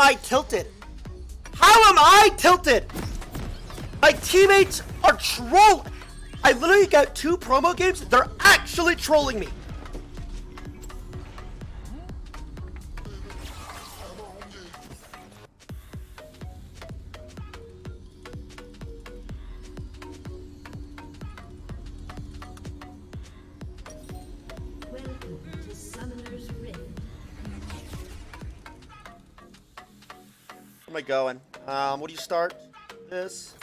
am I tilted? How am I tilted? My teammates are troll. I literally got 2 promo games. They're actually trolling me. Where am I going? What do you start? This.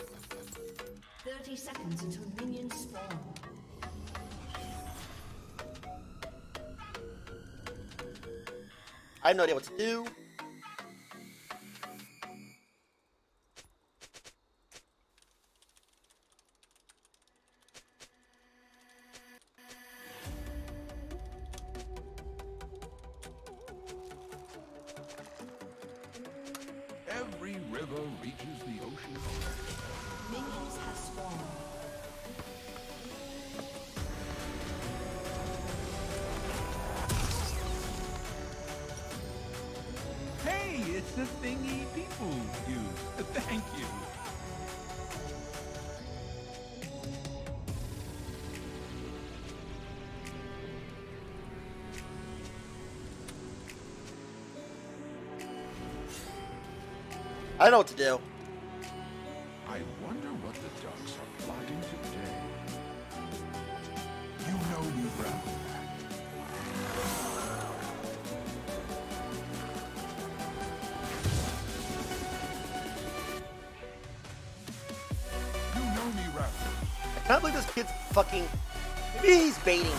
30 seconds until minions spawn. I have no idea what to do. Every river reaches the ocean. Minions have spawned. Hey, it's the thingy people use. Thank you. I don't know what to do. I wonder what the ducks are plotting today. You know you rather. You know me rather. I can't believe this kid's fucking... Maybe he's baiting me.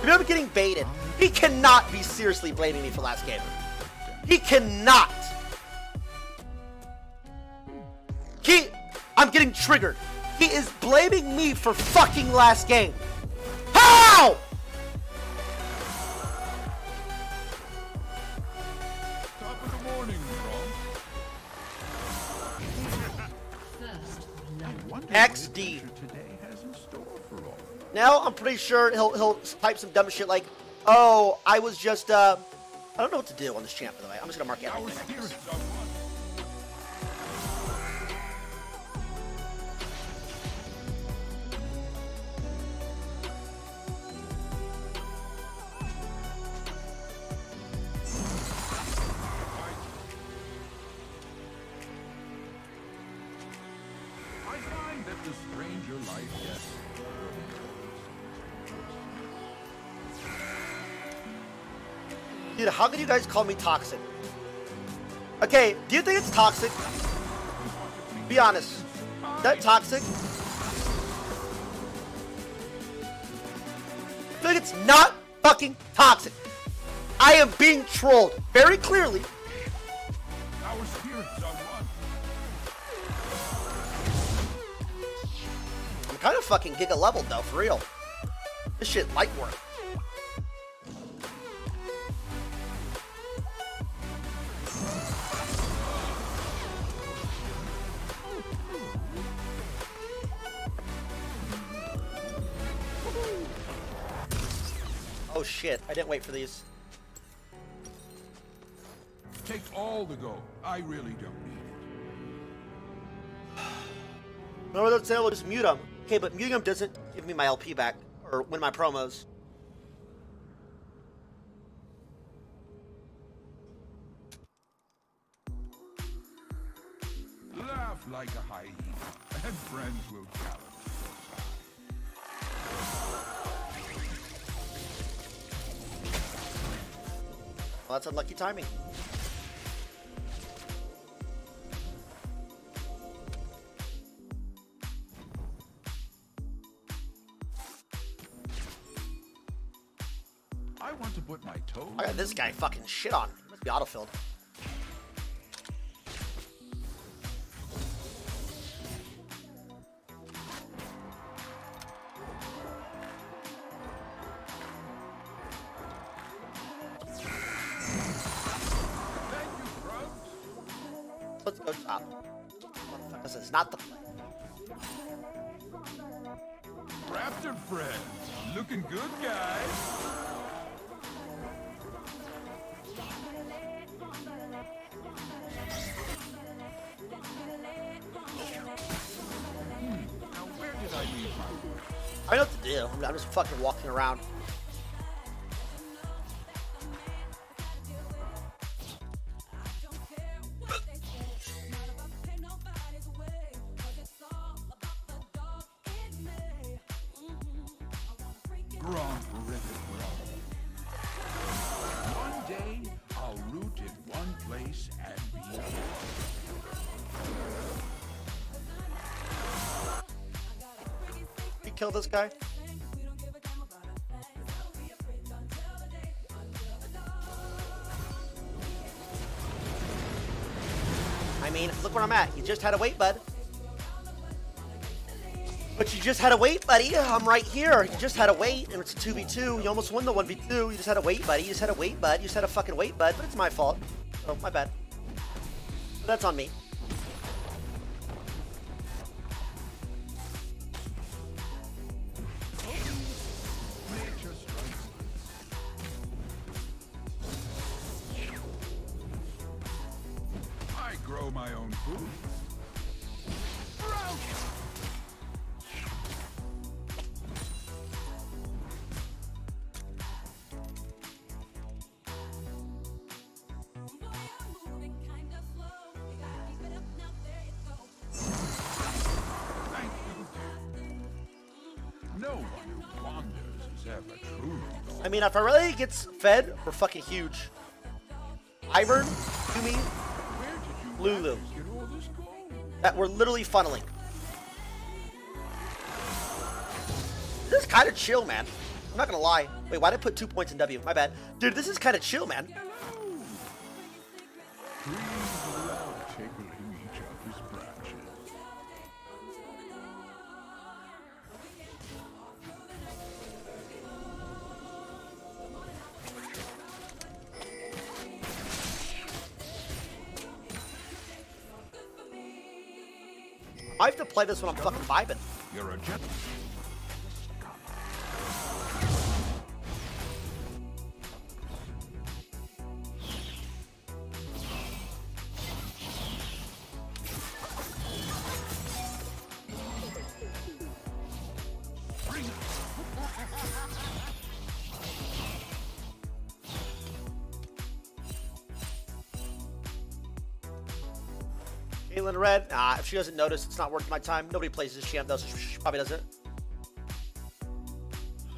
Maybe I'm getting baited. He cannot be seriously blaming me for last game. He cannot. I'm getting triggered. He is blaming me for fucking last game. How? Top of the morning, bro. XD. Now I'm pretty sure he'll type some dumb shit like, "Oh, I was just I don't know what to do on this champ, by the way. I'm just gonna mark it out." To stranger your life, yes. Dude, how could you guys call me toxic? Okay, do you think it's toxic? Be honest. Is that toxic? I feel like it's not fucking toxic. I am being trolled very clearly. Our spirits are one. Kind of fucking giga leveled though, for real. This shit light work. Oh shit! I didn't wait for these. Takes all the gold. I really don't need it. Remember that sale? We'll just mute them. Okay, but muting him doesn't give me my LP back, or win my promos. Laugh like a hyena, and friends will challenge. Well, that's unlucky timing. I want to put my toes. I got this guy fucking shit on. He must be autofilled. Thank you, bro. Let's go top. What the fuck? This is not the play. Raptor friends, looking good, guys. I know what to do. I'm just fucking walking around. Kill this guy. I mean, look where I'm at. You just had to wait, bud. But you just had to wait, buddy. I'm right here. You just had to wait, and it's a 2v2. You almost won the 1v2. You just had to wait, buddy. You just had to wait, bud. You just had to fucking wait, bud. But it's my fault. Oh, my bad. But that's on me. My own food. Thank you. No one who wanders is ever true. I mean, if Irelia gets fed, we're fucking huge. Ivern, to me. Lulu. That we're literally funneling. This is kind of chill, man. I'm not gonna lie. Wait, why did I put 2 points in W? My bad. Dude, this is kind of chill, man. I have to play this when I'm fucking vibing. You're a gentleman. Caitlyn Red, nah, if she doesn't notice, it's not worth my time. Nobody plays this champ though, so she probably doesn't.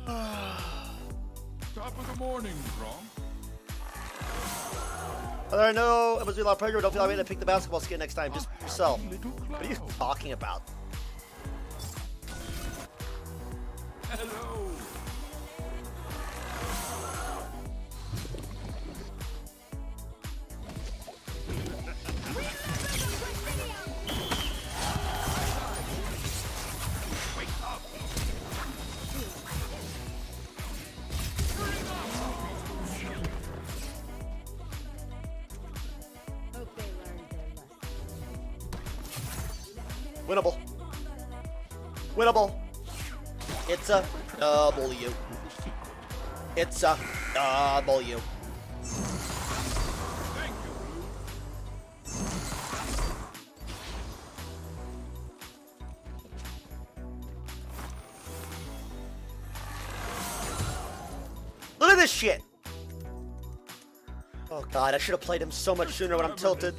Top of the morning, bro. I know it must be a lot of pressure. Don't feel like I need to pick the basketball skin next time. Just yourself. What are you talking about? Hello. Winnable. Winnable. It's a W. It's a W. Look at this shit. Oh god, I should have played him so much sooner when I'm tilted.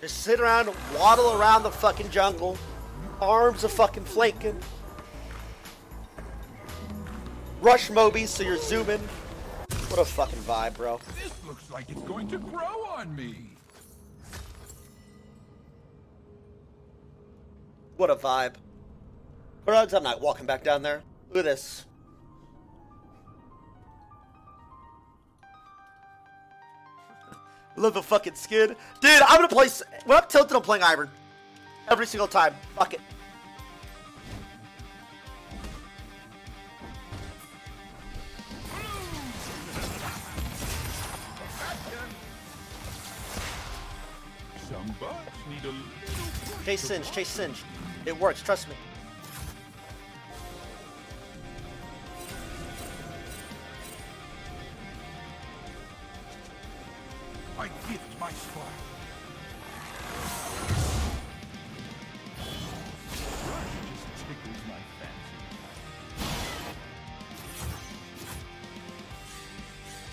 Just sit around and waddle around the fucking jungle. Arms are fucking flanking. Rush Mobies, so you're zooming. What a fucking vibe, bro. This looks like it's going to grow on me. What a vibe. Brugs, I'm not walking back down there. Look at this. Love the fucking skin. Dude, I'm gonna play. When I'm tilted, I'm playing Ivern. Every single time. Fuck it. Some bugs need a little. Chase Singe, chase Singe. It works, trust me. I get my spot.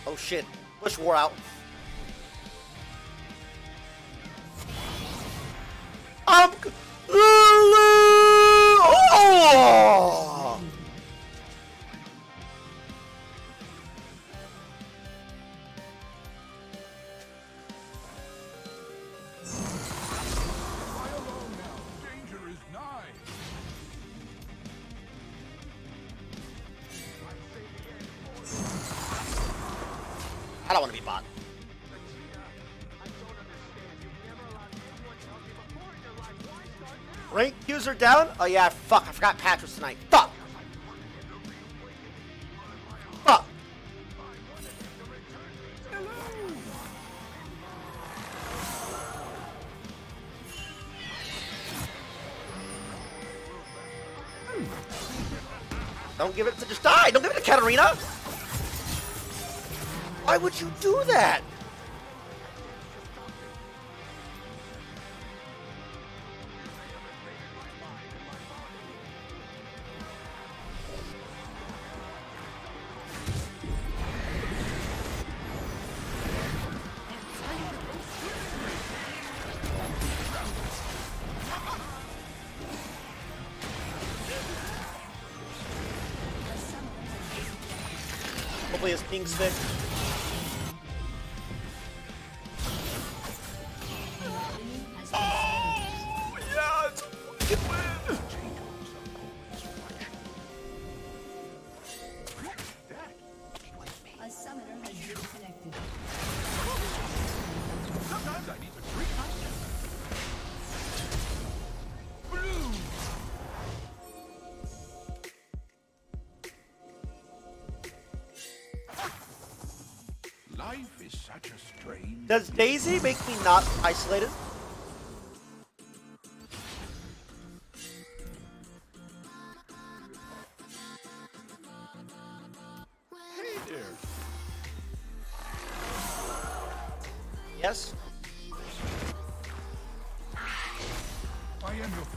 Oh shit. Bush wore out. Oh! Danger is nigh. I don't want to be bot. Rank queues are down? Oh yeah, fuck, I forgot patch was tonight. Fuck! Fuck! Don't give it to just die! Don't give it to Katarina! Why would you do that? Hopefully his ping's fixed. Oh, yes! We can win! A summoner has disconnected. Sometimes I need to drink my blue. Life is such a strange... Does Daisy make me not isolated? Hey there. Yes? I am your friend.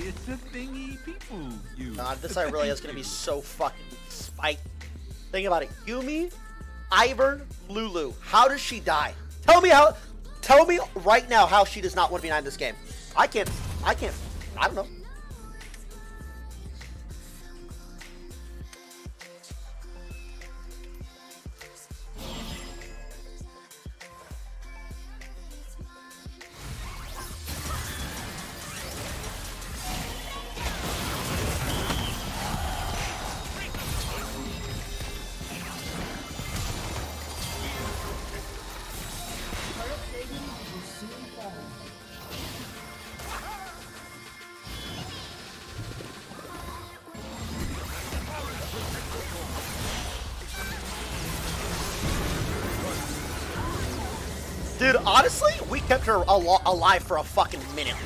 It's the thingy people you. God, this side really is gonna be so fucking spiked. Think about it. Yumi, Ivern, Lulu. How does she die? Tell me right now how she does not want to be 9 in this game. I don't know. Dude, honestly, we kept her alive for a fucking minute.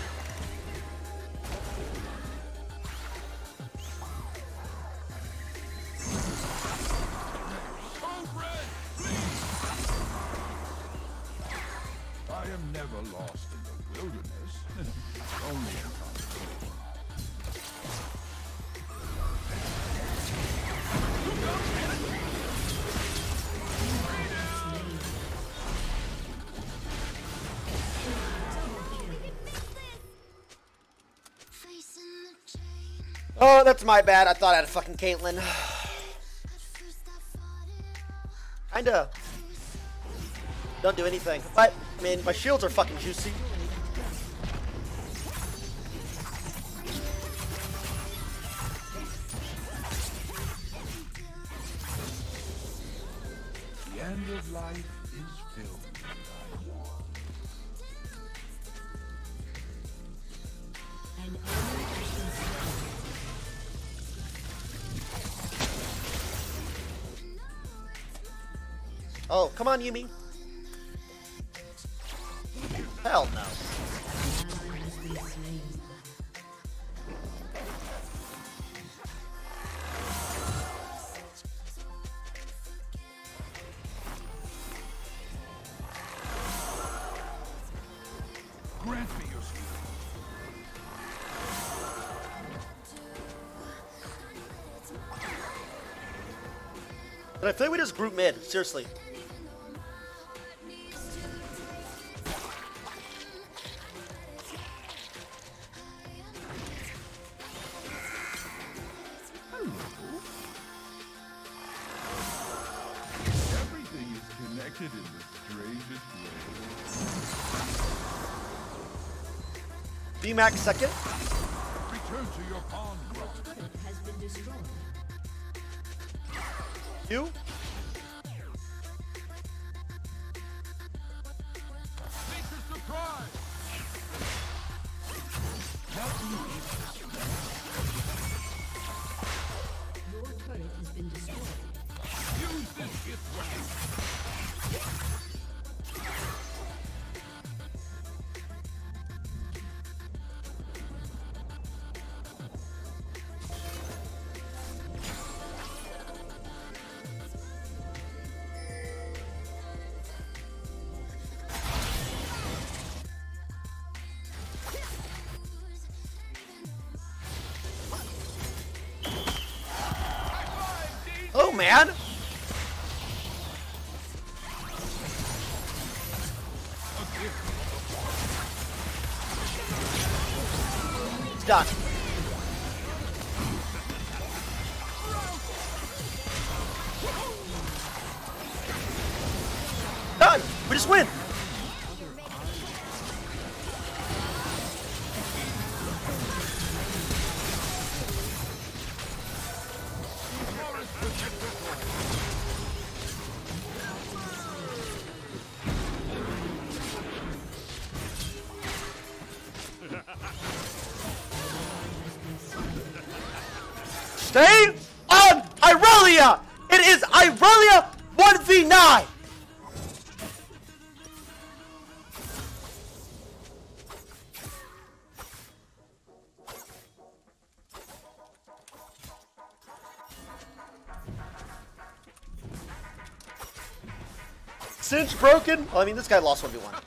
I am never lost in the wilderness. Only in conflict. Oh, that's my bad. I thought I had a fucking Caitlyn. Kinda. Don't do anything. But, I mean, my shields are fucking juicy. The end of life is filled with thy war. Oh, come on, Yumi. Hell no. Grant me your skill. And I feel like we just group mid, seriously. Everything is connected in the strangest way. BMAC second. Return to your pawn, bro. Has been destroyed. You? Man, it's done. Done. We just win. Stay on Irelia! It is Irelia 1v9! Cinch broken. Well, I mean, this guy lost 1v1.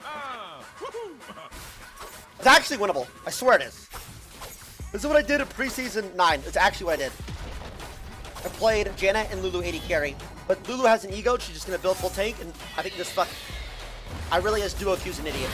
It's actually winnable. I swear it is. This is what I did at preseason 9. It's actually what I did. I played Janet and Lulu 80 carry, but Lulu has an ego. She's just gonna build full tank, and I think this fuck. I really as duo Q's an idiot.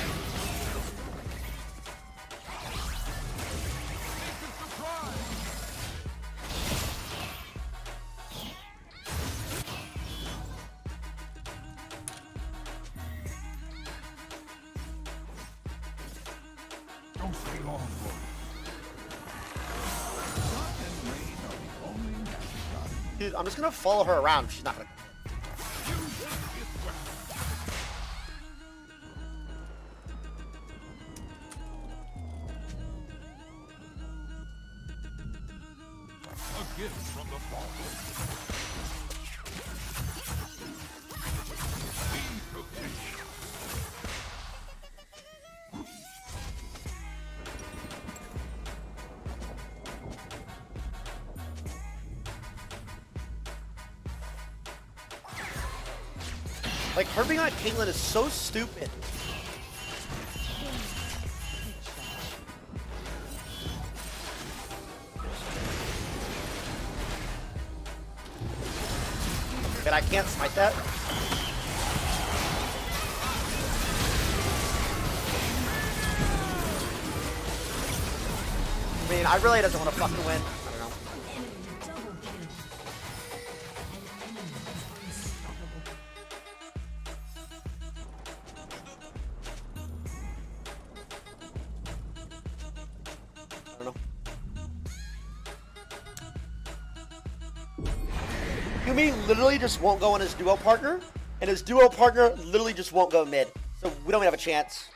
Don't stay long, bro. Dude, I'm just gonna follow her around. She's not gonna. A gift from the Like, her being on Caitlyn is so stupid. But I can't smite that. I mean, I really doesn't want to fucking win. Yumi literally just won't go on his duo partner, and his duo partner literally just won't go mid, so we don't even have a chance.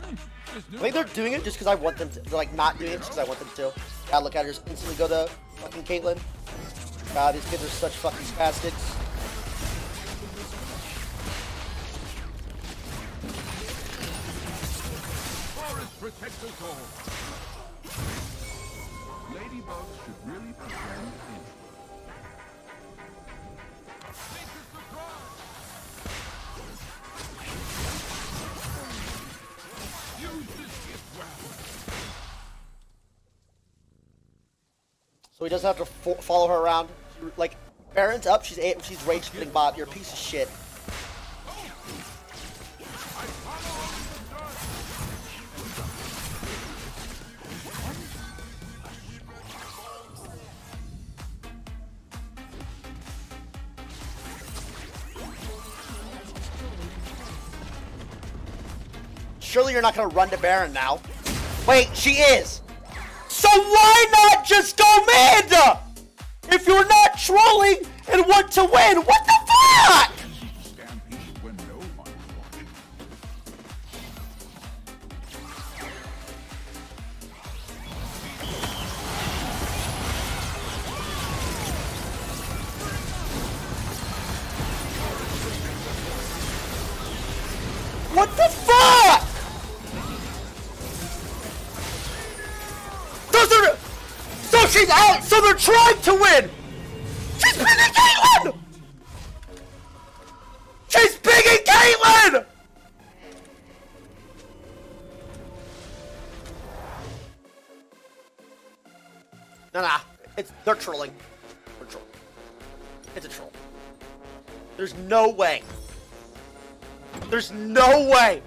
I think they're doing it just because I want them to. They're like not doing it just because I want them to. Yeah, look at her just instantly go to fucking Caitlyn. God, these kids are such fucking spastics. Protect us all. Ladybugs should really be so he doesn't have to follow her around. Like, Baron's up, she's rage splitting Bob, you're a piece of shit. Surely you're not gonna run to Baron now. Wait, she is. So why not just go Manda? If you're not trolling and want to win, what the fuck? What the fuck? So she's out, so they're trying to win! She's picking Caitlyn! She's picking Caitlyn! Nah, they're trolling. They're trolling. It's a troll. There's no way. There's no way.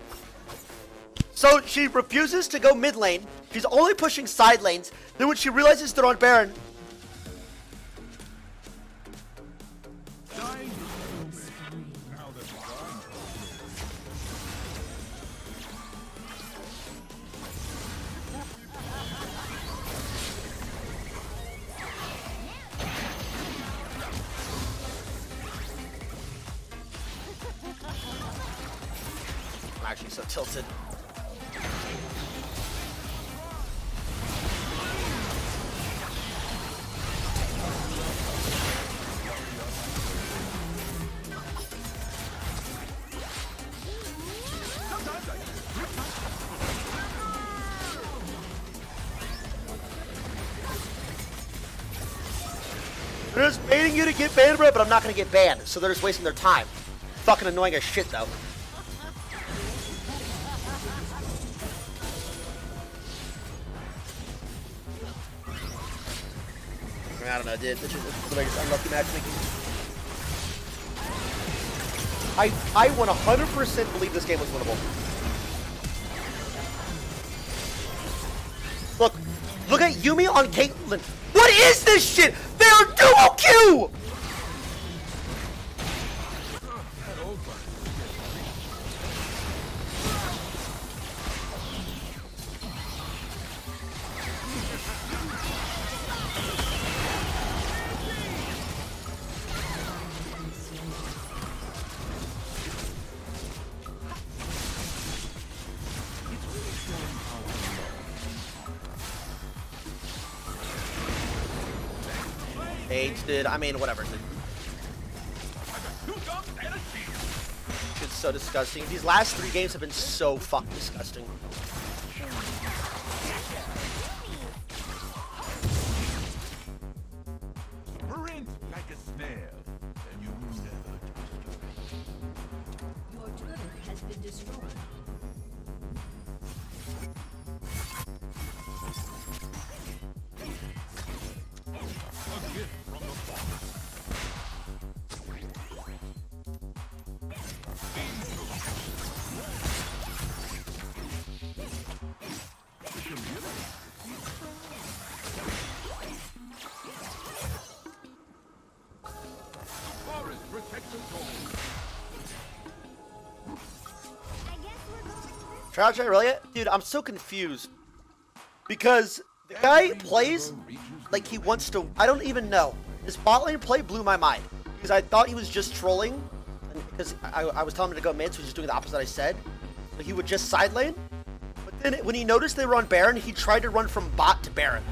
So she refuses to go mid lane. She's only pushing side lanes. Then when she realizes they're on Baron. I'm actually so tilted. They're just baiting you to get banned, bro, but I'm not gonna get banned, so they're just wasting their time. Fucking annoying as shit, though. I don't know, dude. This is the biggest unlucky matchmaking. I 100% believe this game was winnable. Look at Yumi on Caitlyn. What is this shit? They're dual Q! Age, dude. I mean, whatever, dude. It's so disgusting. These last three games have been so fucking disgusting. Your turret has been destroyed. Try really it? Dude, I'm so confused. Because the guy plays like he wants to. I don't even know. His bot lane play blew my mind. Because I thought he was just trolling. Because I was telling him to go mid, so he's just doing the opposite I said. But he would just side lane. But then when he noticed they were on Baron, he tried to run from bot to Baron.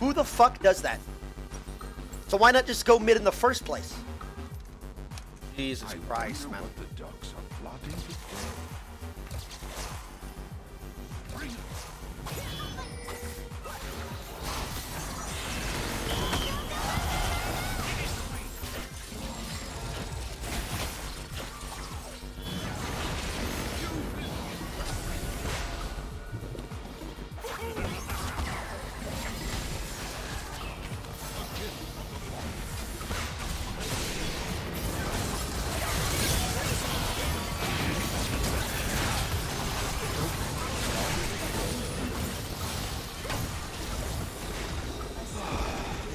Who the fuck does that? So why not just go mid in the first place? Jesus Christ, man.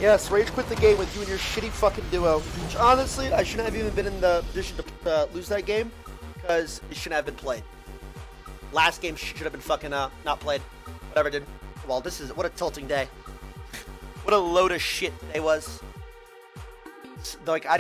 Yes, rage quit the game with you and your shitty fucking duo. Which honestly, I shouldn't have even been in the position to lose that game, because it shouldn't have been played. Last game should have been fucking not played. Whatever, dude. Well, this is what a tilting day. What a load of shit today was. Like I.